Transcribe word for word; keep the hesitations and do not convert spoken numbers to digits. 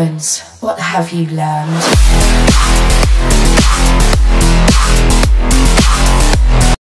opens. What have you learned?